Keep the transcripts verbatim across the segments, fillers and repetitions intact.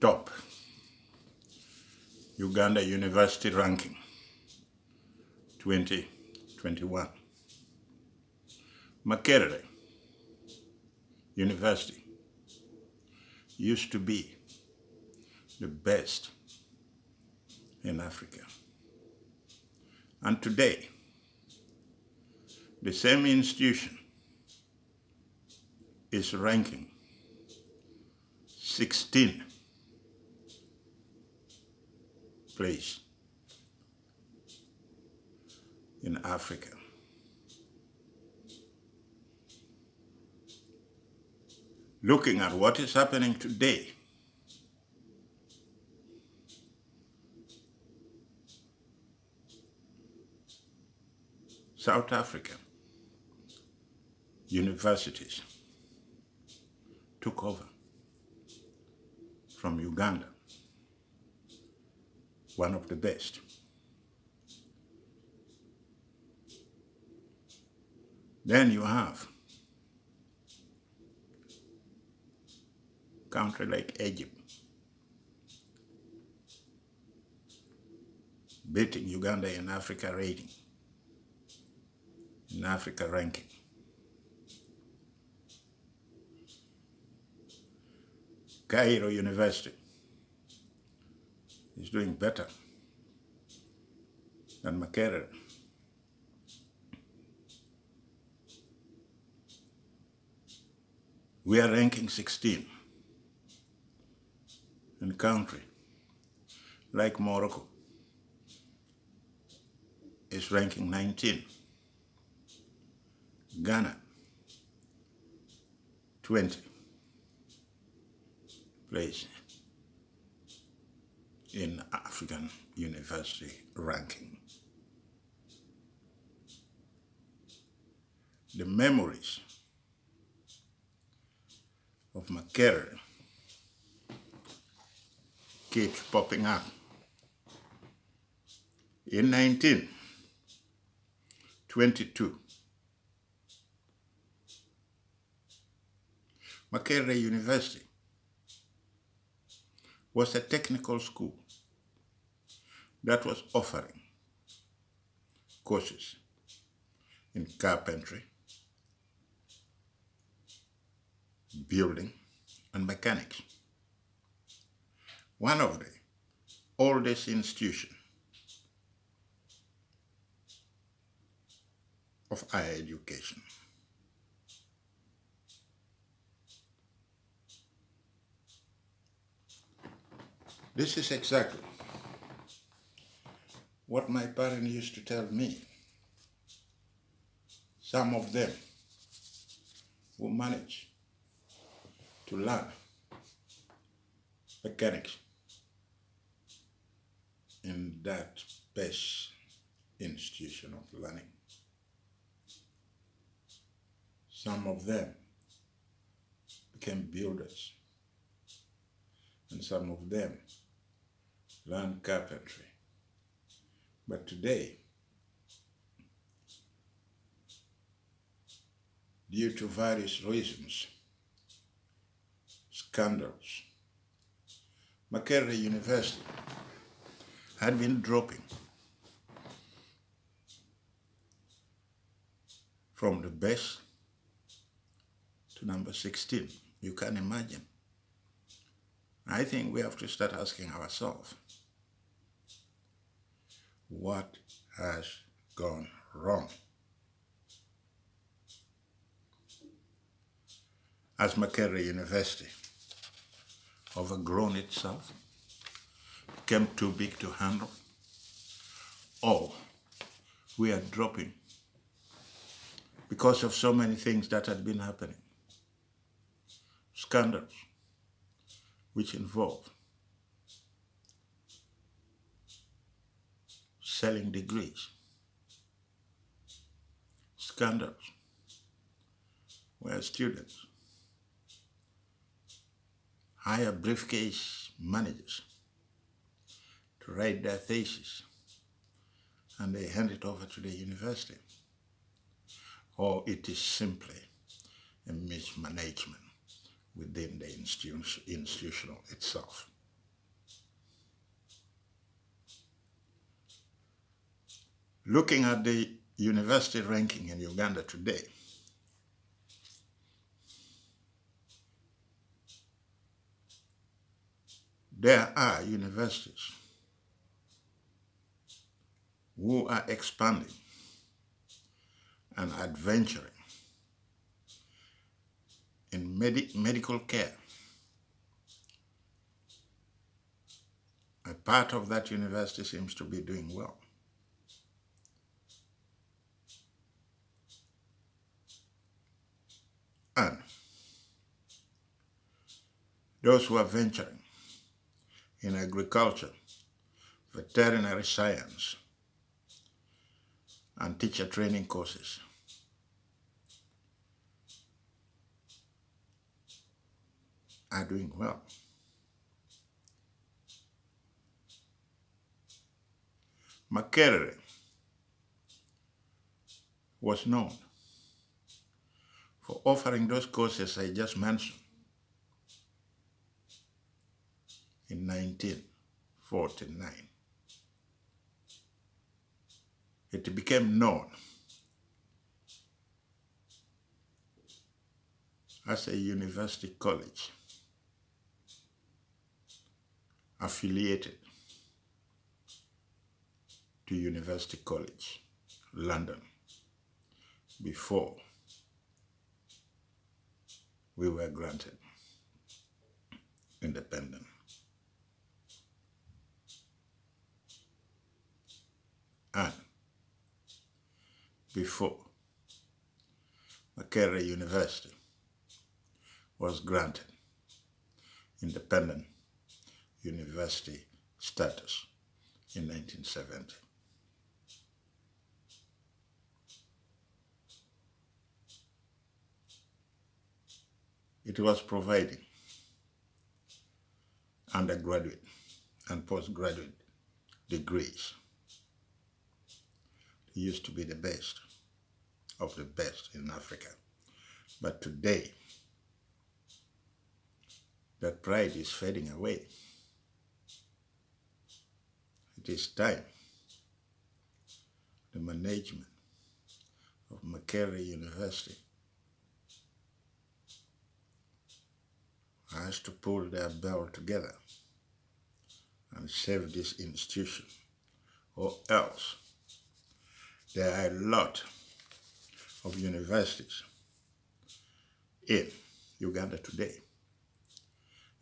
top Uganda University ranking twenty twenty-one. Makerere University used to be the best in Africa. And today, the same institution is ranking sixteenth place in Africa. Looking at what is happening today, South Africa universities took over from Uganda, one of the best. Then you have a country like Egypt beating Uganda in Africa rating. In Africa ranking. Cairo University is doing better than Makerere. We are ranking sixteen in country like Morocco is ranking nineteen. Ghana, twenty place in African University ranking. The memories of Makerere keeps popping up. In nineteen twenty-two, Makerere University was a technical school that was offering courses in carpentry, building, and mechanics. One of the oldest institutions of higher education. This is exactly what my parents used to tell me. Some of them who managed to learn mechanics in that best institution of learning. Some of them became builders, and some of them learn carpentry. But today, due to various reasons, scandals, Makerere University had been dropping from the best to number sixteen. You can imagine. I think we have to start asking ourselves, what has gone wrong? Has Makerere University overgrown itself, became too big to handle, or we are dropping because of so many things that had been happening? Scandals which involve selling degrees, scandals where students hire briefcase managers to write their thesis and they hand it over to the university, or it is simply a mismanagement within the institution, institutional itself. Looking at the university ranking in Uganda today, there are universities who are expanding and adventuring in med medical care. A part of that university seems to be doing well. And those who are venturing in agriculture, veterinary science, and teacher training courses. Are doing well. Makerere was known for offering those courses I just mentioned in nineteen forty-nine. It became known as a university college affiliated to University College London before we were granted independence. And before Makerere University was granted independent university status in nineteen seventy. It was providing undergraduate and postgraduate degrees. It used to be the best of the best in Africa, but today that pride is fading away. It is time the management of Makerere University has to pull their bell together and save this institution, or else there are a lot of universities in Uganda today.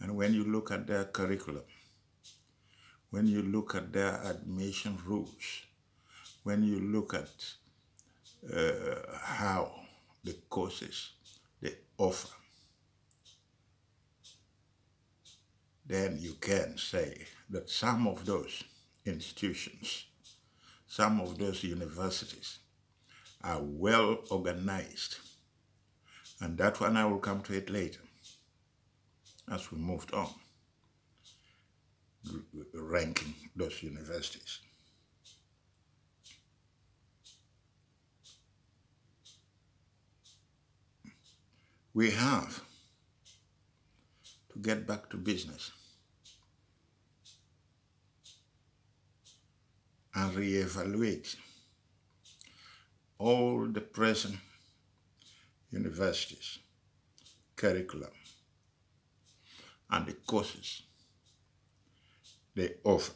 And when you look at their curriculum, when you look at their admission rules, when you look at uh, how the courses they offer, then you can say that some of those institutions, some of those universities are well organized. And that one I will come to it later as we moved on. Ranking those universities. We have to get back to business and reevaluate all the present universities, curriculum, and the courses they offer,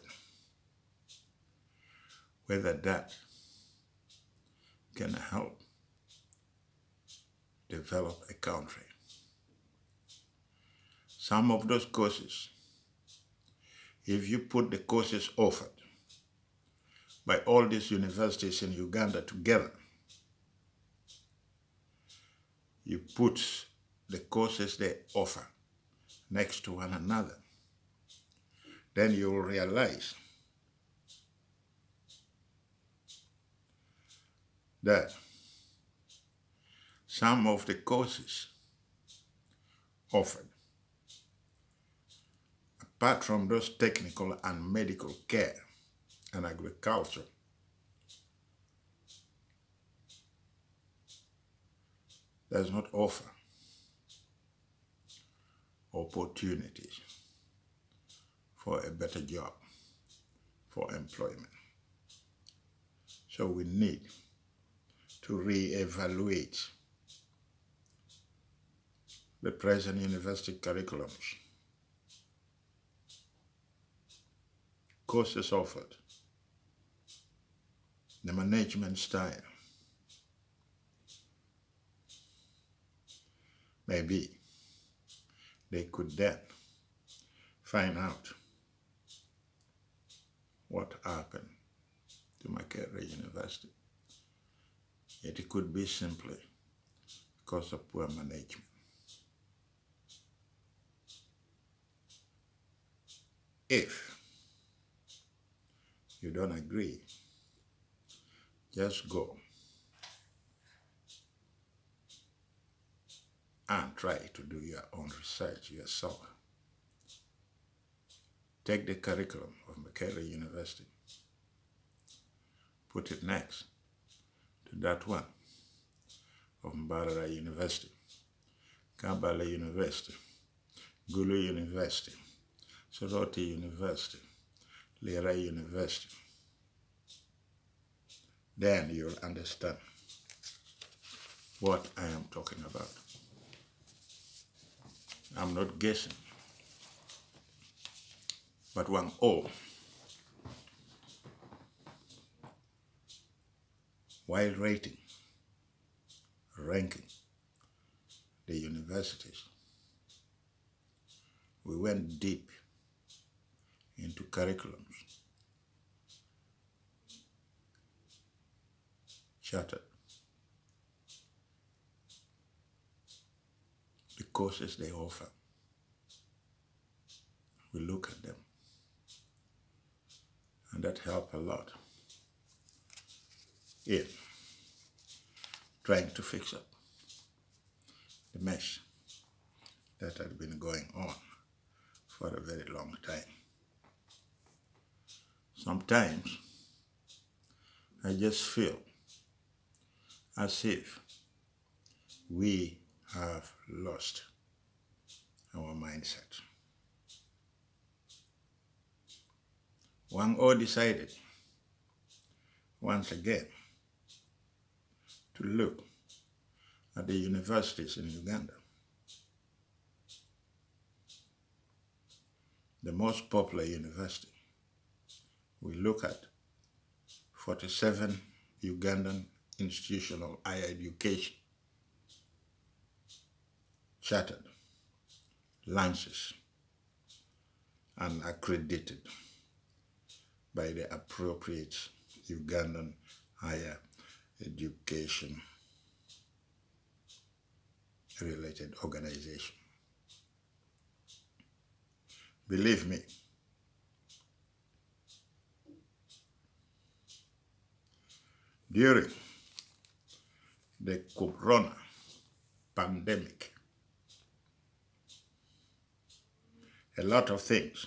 whether that can help develop a country. Some of those courses, if you put the courses offered by all these universities in Uganda together, you put the courses they offer next to one another, then you will realize that some of the courses offered, apart from those technical and medical care and agriculture, does not offer opportunities for a better job, for employment. So we need to re-evaluate the present university curriculums, courses offered, the management style. Maybe they could then find out what happened to Makerere University. It could be simply because of poor management. If you don't agree, just go and try to do your own research yourself. Take the curriculum of Makerere University, put it next to that one of Mbarara University, Kabale University, Gulu University, Soroti University, Lira University. Then you'll understand what I am talking about. I'm not guessing, but one oh. While rating, ranking the universities, we went deep into curriculums, chartered, the courses they offer. We look at them, and that helped a lot in trying to fix up the mess that had been going on for a very long time. Sometimes I just feel as if we have lost our mindset. one oh decided once again to look at the universities in Uganda. The most popular university we look at, forty-seven Ugandan institutional higher education, chartered, lances, and accredited by the appropriate Ugandan higher education related organization. Believe me, during the corona pandemic, a lot of things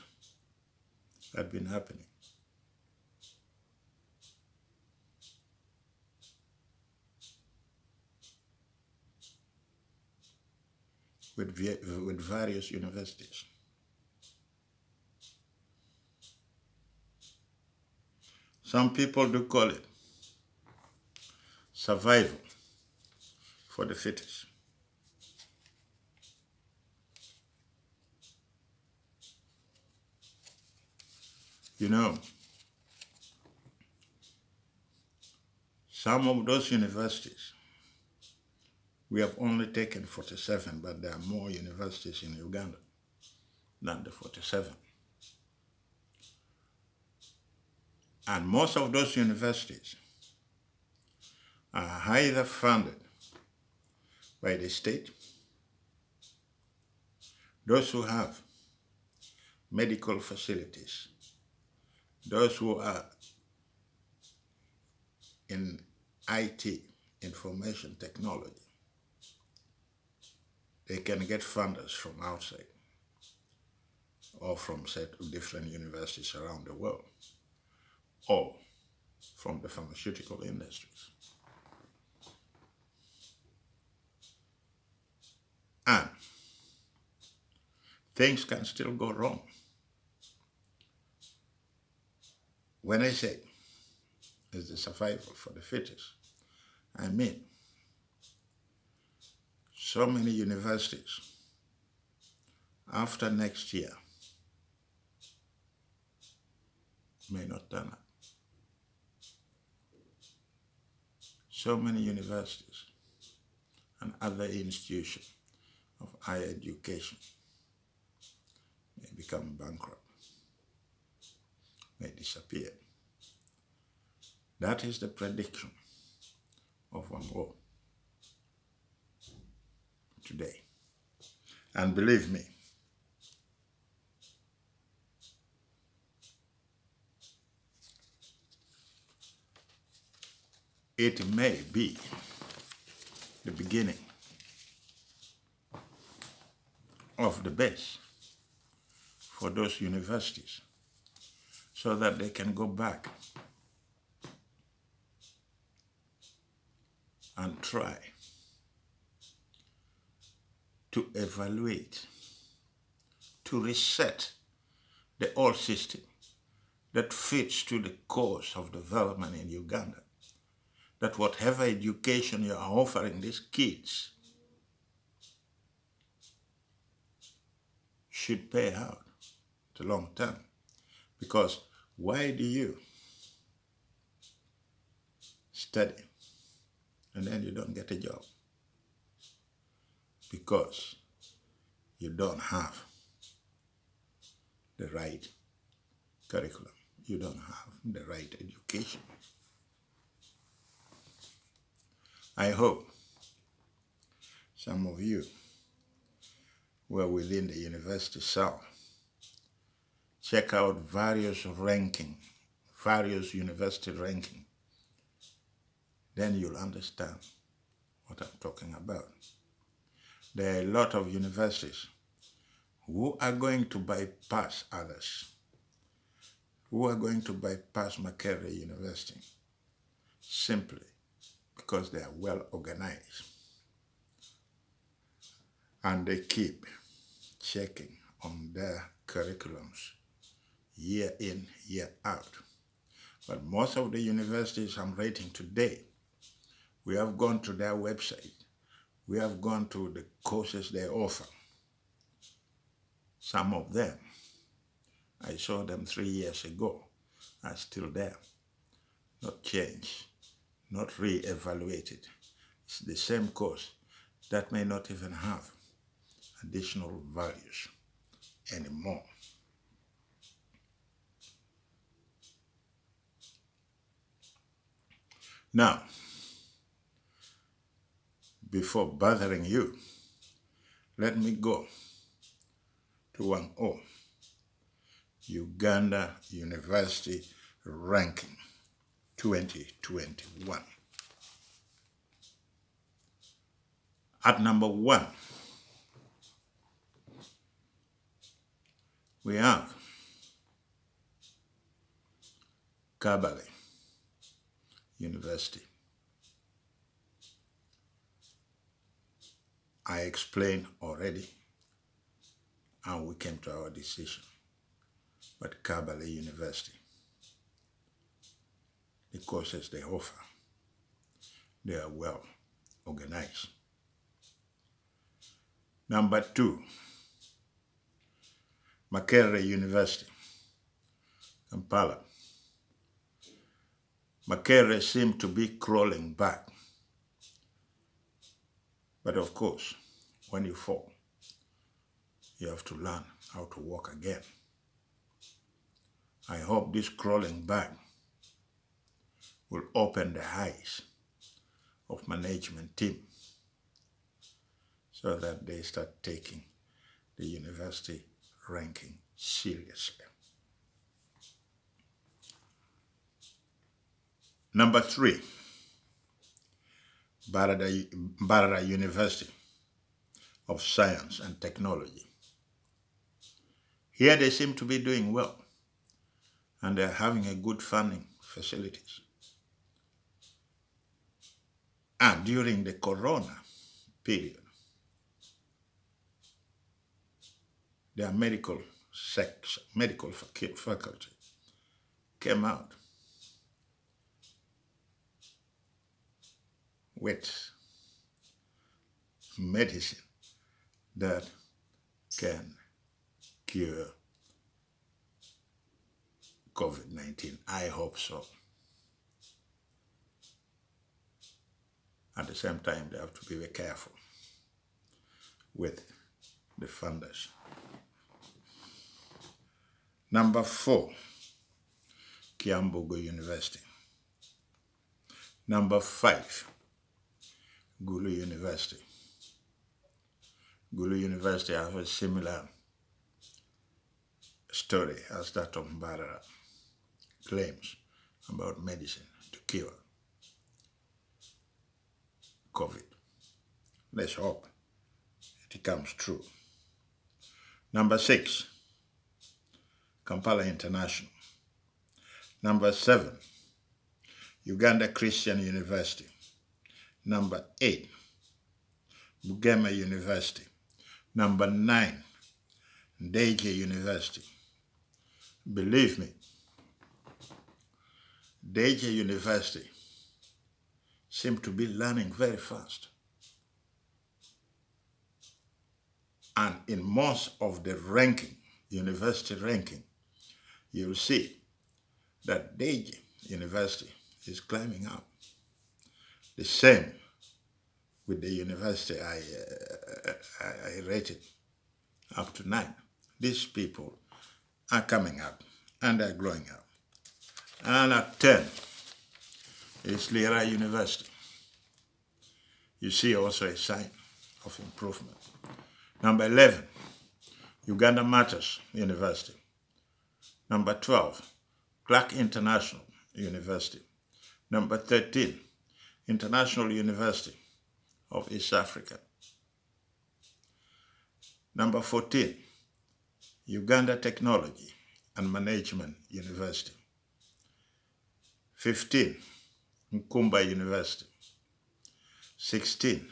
had been happening. With, with various universities. Some people do call it survival for the fittest. You know, some of those universities, we have only taken forty-seven, but there are more universities in Uganda than the forty-seven. And most of those universities are either funded by the state, those who have medical facilities, those who are in I T, information technology, they can get funders from outside or from set of different universities around the world or from the pharmaceutical industries. And things can still go wrong. When I say is the survival for the fittest. I mean, so many universities after next year may not turn up. So many universities and other institutions of higher education may become bankrupt, may disappear. That is the prediction of one world today. And believe me, it may be the beginning of the best for those universities so that they can go back and try to evaluate, to reset the old system that fits to the course of development in Uganda. That whatever education you are offering these kids should pay out the long term. Because why do you study and then you don't get a job? Because you don't have the right curriculum. You don't have the right education. I hope some of you who are within the university cell check out various ranking, various university ranking. Then you'll understand what I'm talking about. There are a lot of universities who are going to bypass others, who are going to bypass Makerere University simply because they are well organized and they keep checking on their curriculums year in, year out. But most of the universities I'm rating today, we have gone to their website, we have gone to the courses they offer. Some of them, I saw them three years ago, are still there, not changed, not re-evaluated. It's the same course that may not even have additional values anymore. Now, before bothering you, let me go to one oh, Uganda University ranking twenty twenty-one. At number one, we have Kabale University. I explained already how we came to our decision, but Kabale University, the courses they offer, they are well organized. Number two, Makerere University, Kampala. Makerere seemed to be crawling back. But of course, when you fall, you have to learn how to walk again. I hope this crawling back will open the eyes of management team so that they start taking the university ranking seriously. Number three, Mbarara University of Science and Technology. Here they seem to be doing well and they're having a good funding facilities. And during the corona period, their medical section, medical faculty came out with medicine that can cure COVID nineteen. I hope so. At the same time, they have to be very careful with the funders. Number four, Kyambogo University. Number five, Gulu University. Gulu University has a similar story as that of Mbarara, claims about medicine to cure COVID. Let's hope it comes true. Number six, Kampala International. Number seven, Uganda Christian University. Number eight, Bugema University. Number nine, Ndejje University. Believe me, Ndejje University seemed to be learning very fast. And in most of the ranking, university ranking, you'll see that Ndejje University is climbing up. The same with the university I, uh, I, I rated up to nine. These people are coming up and they're growing up. And at ten is Lira University. You see also a sign of improvement. Number eleven, Uganda Martyrs University. Number twelve, Clark International University. Number thirteen, International University of East Africa. Number fourteen, Uganda Technology and Management University. fifteen, Nkumba University. sixteen,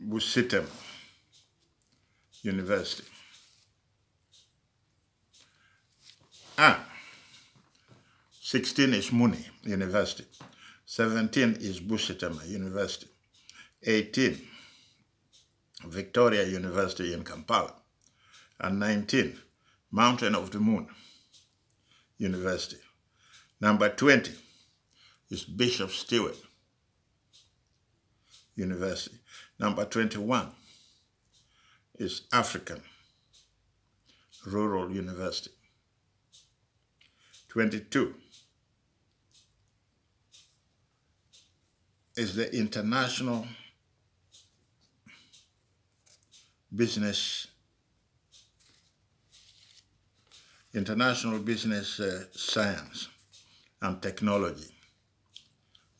Busitema University. And sixteen is Muni University. seventeen is Busitema University. eighteen, Victoria University in Kampala. And nineteen, Mountain of the Moon University. Number twenty is Bishop Stuart University. Number twenty-one is African Rural University. twenty-two is the International Business International Business uh, Science and Technology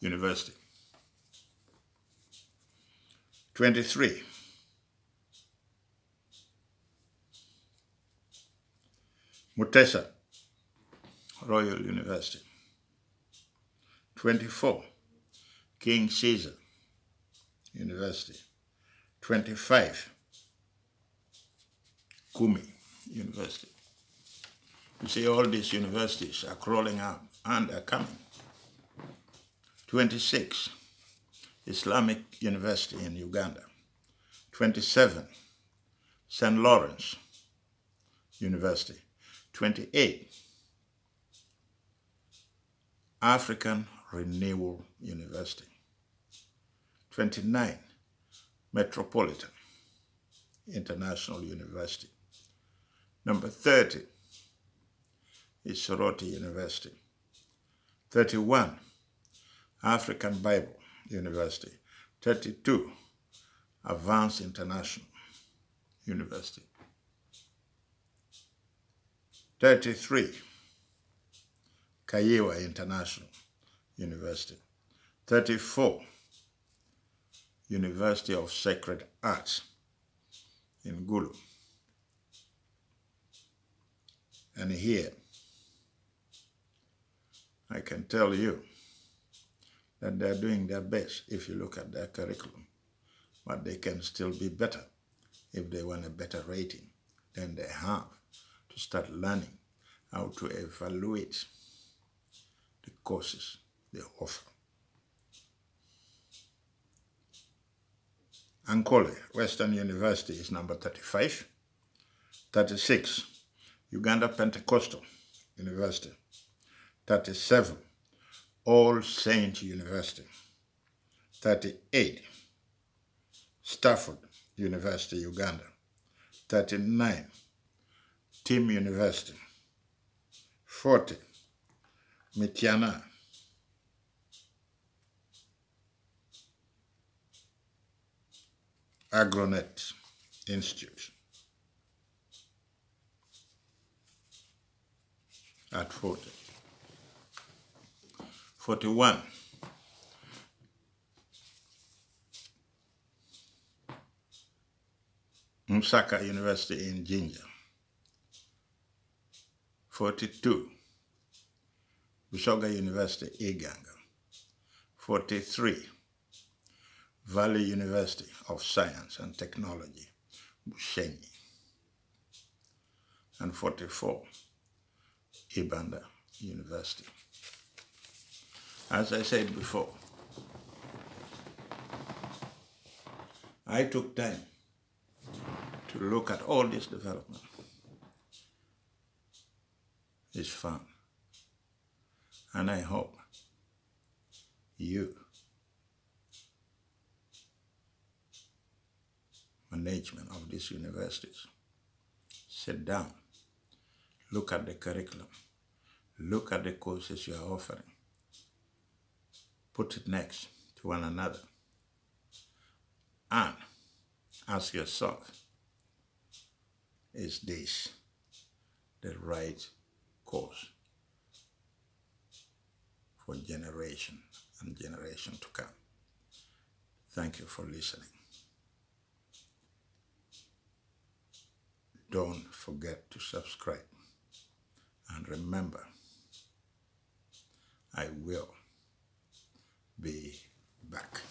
University. twenty-three Mutesa Royal University. twenty-four King Caesar University. twenty-five Kumi University. You see, all these universities are crawling up and are coming. twenty-six Islamic University in Uganda. twenty-seven Saint Lawrence University. twenty-eight African Renewal University. twenty-nine Metropolitan International University. Number thirty is Soroti University. thirty-one African Bible University. thirty-two Advanced International University. thirty-three Kaiwa International University. thirty-four University of Sacred Arts in Gulu. And here I can tell you that they're doing their best if you look at their curriculum, but they can still be better if they want a better rating, then they have to start learning how to evaluate the courses they offer. Ankole, Western University, is number thirty-five. thirty-six, Uganda Pentecostal University. thirty-seven, All Saints University. thirty-eight, Stafford University, Uganda. thirty-nine, Team University. forty, Mitiana. Agronet Institute at forty. forty-one, Msaka University in Jinja. forty-two, Busoga University, Iganga. forty-three, Valley University of Science and Technology, Bushenyi. And forty-four, Ibanda University. As I said before, I took time to look at all this development. It's fun. And I hope you, management of these universities, sit down, look at the curriculum, look at the courses you are offering, put it next to one another, and ask yourself, is this the right course for generation and generation to come? Thank you for listening. Don't forget to subscribe. And remember, I will be back.